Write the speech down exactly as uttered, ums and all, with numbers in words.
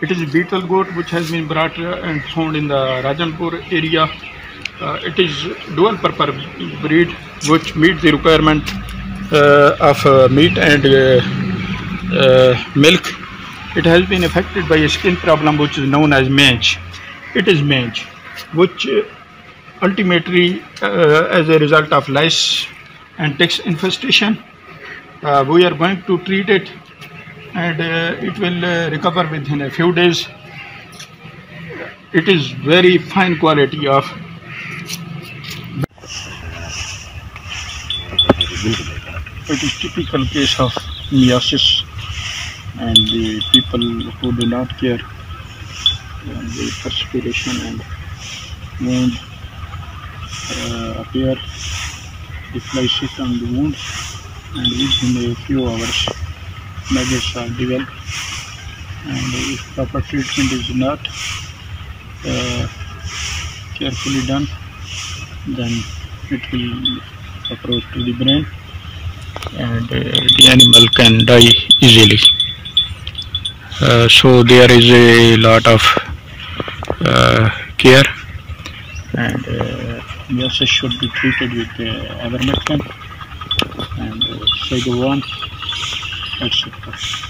It is beetle goat which has been brought and found in the Rajanpur area. Uh, it is dual purpose breed which meet the requirement uh, of uh, meat and uh, uh, milk. It has been affected by a skin problem which is known as mange. It is mange which uh, ultimately uh, as a result of lice and ticks infestation. Uh, we are going to treat it and uh, it will uh, recover within a few days. It is very fine quality of It is typical case of myiasis, and the people who do not care, and the perspiration and wound uh, appear, deflices on the wound, and within a few hours maggots are developed, and if proper treatment is not uh, carefully done, then it will approach to the brain, and uh, the animal can die easily. Uh, so there is a lot of uh, care, and myiasis uh, should be treated with uh, vermicon and uh, sago worm, et cetera